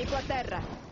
Nemico a terra.